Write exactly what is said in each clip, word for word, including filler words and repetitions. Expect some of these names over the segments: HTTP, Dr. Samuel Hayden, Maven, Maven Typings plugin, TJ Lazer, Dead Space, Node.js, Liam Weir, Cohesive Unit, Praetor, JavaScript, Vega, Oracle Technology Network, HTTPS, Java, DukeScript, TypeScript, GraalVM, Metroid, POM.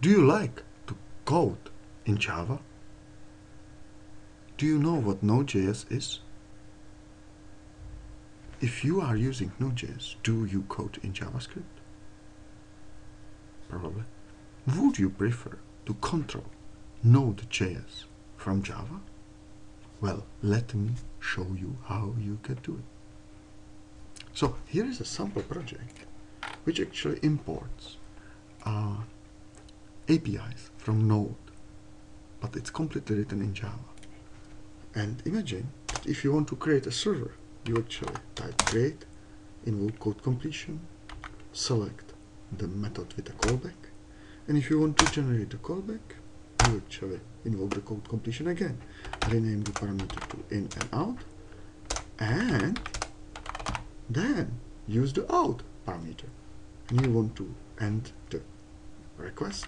Do you like to code in Java? Do you know what Node.js is? If you are using Node.js, do you code in JavaScript? Probably. Would you prefer to control Node.js from Java? Well, let me show you how you can do it. So here is a sample project which actually imports uh, A P Is from Node, but it's completely written in Java. And imagine if you want to create a server, you actually type create, invoke code completion, select the method with a callback, and if you want to generate a callback, you actually invoke the code completion again, rename the parameter to in and out, and then use the out parameter. And you want to end the request,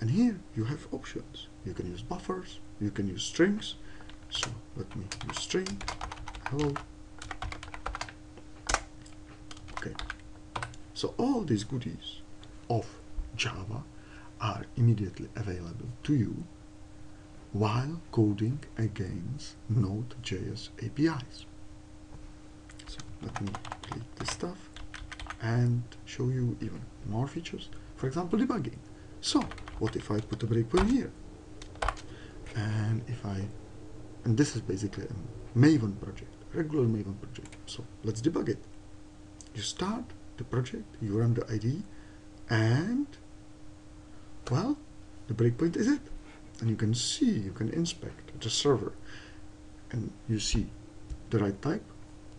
and here you have options. You can use buffers, you can use strings. So let me use string hello. Okay, so all these goodies of Java are immediately available to you while coding against Node.js A P Is. So let me delete this stuff and show you even more features. For example, debugging. So what if I put a breakpoint here? And if I, and this is basically a Maven project, regular Maven project. So let's debug it. You start the project, you run the I D E, and well, the breakpoint is it. And you can see, you can inspect the server, and you see the right type,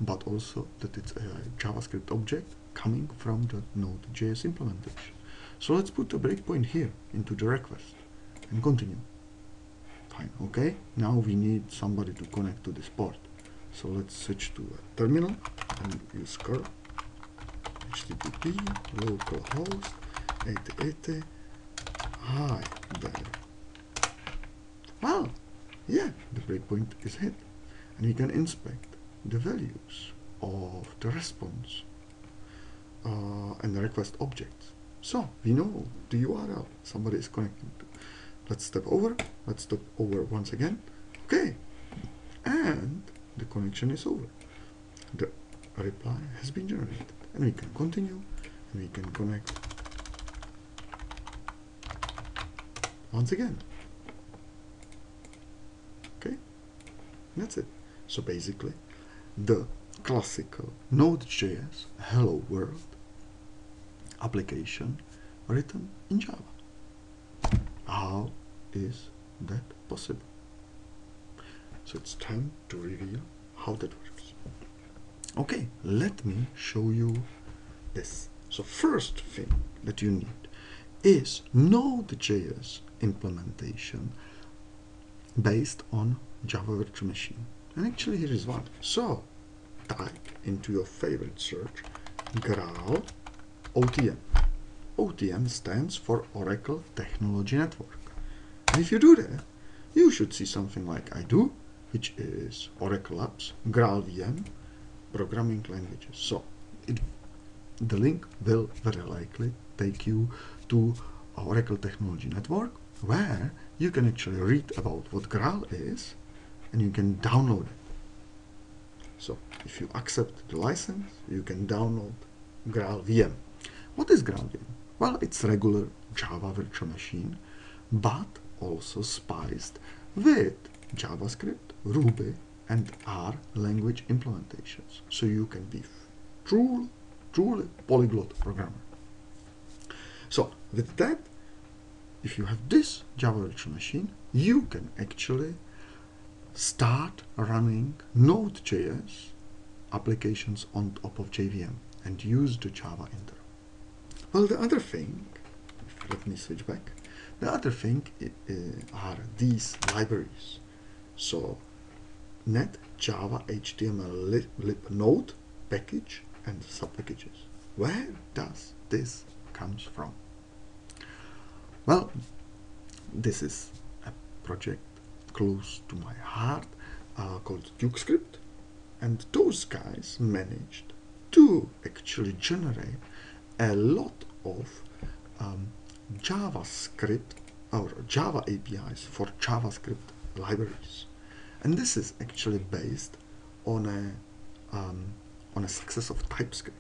but also that it's a JavaScript object coming from the Node.js implementation. So let's put a breakpoint here into the request and continue. Fine, okay. Now we need somebody to connect to this port. So let's switch to a terminal and use curl H T T P localhost eighty eighty. Hi there. Well, yeah, the breakpoint is hit. And we can inspect the values of the response uh, and the request objects. So we know the U R L somebody is connecting to. Let's step over. Let's step over once again. Okay. And the connection is over. The reply has been generated. And we can continue. And we can connect once again. Okay. That's it. So basically, the classical Node.js Hello World application written in Java. How is that possible? So it's time to reveal how that works. Okay, let me show you this. So first thing that you need is Node.js implementation based on Java Virtual Machine. And actually here is one. So type into your favorite search Graal O T M. O T M stands for Oracle Technology Network. And if you do that, you should see something like I do, which is Oracle Labs, GraalVM, programming languages. So it, the link will very likely take you to Oracle Technology Network, where you can actually read about what Graal is, and you can download it. So if you accept the license, you can download GraalVM. What is GraalVM? Well, it's regular Java virtual machine, but also spiced with JavaScript, Ruby, and R language implementations. So you can be truly, truly polyglot programmer. So with that, if you have this Java virtual machine, you can actually start running Node.js applications on top of J V M and use the Java interface. Well, the other thing, let me switch back, the other thing uh, are these libraries. So net, Java, H T M L, lib, lib node, package, and subpackages. Where does this comes from? Well, this is a project close to my heart uh, called DukeScript, and those guys managed to actually generate a lot of um, JavaScript or Java A P Is for JavaScript libraries. And this is actually based on a, um, on a success of TypeScript.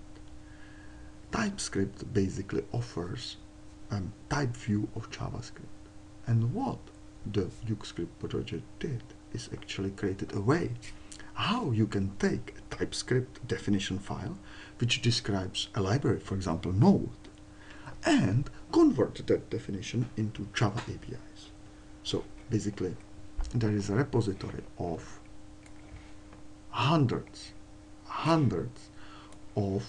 TypeScript basically offers a um, type view of JavaScript. And what the DukeScript project did is actually created a way how you can take a TypeScript definition file, which describes a library, for example, Node, and convert that definition into Java A P Is. So basically, there is a repository of hundreds, hundreds of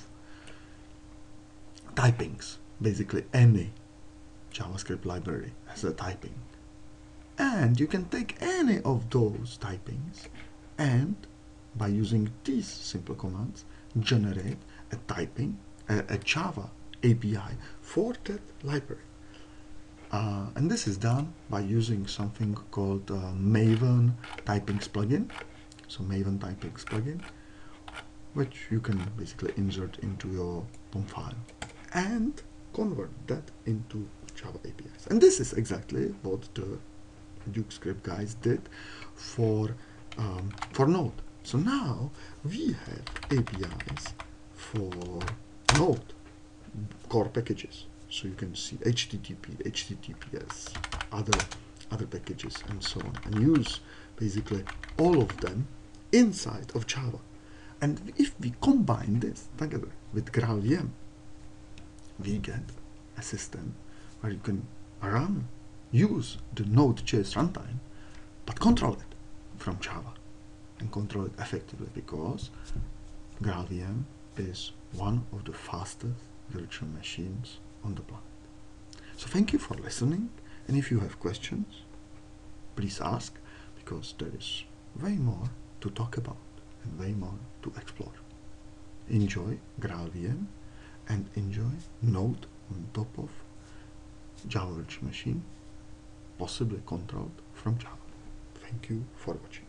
typings. Basically, any JavaScript library has a typing. And you can take any of those typings and, by using these simple commands, generate a typing, a, a Java A P I for that library. Uh, and this is done by using something called uh, Maven Typings plugin. So Maven Typings plugin, which you can basically insert into your POM file and convert that into Java A P Is. And this is exactly what the DukeScript guys did for um, for Node. So now we have A P Is for Node core packages. So you can see H T T P, H T T P S, other other packages, and so on, and use basically all of them inside of Java. And if we combine this together with GraalVM, we get a system where you can run, use the Node.js runtime, but control it from Java, and control it effectively, because GraalVM is one of the fastest virtual machines on the planet. So thank you for listening, and if you have questions, please ask, because there is way more to talk about and way more to explore. Enjoy GraalVM and enjoy Node on top of Java virtual machine, possibly controlled from Java. Thank you for watching.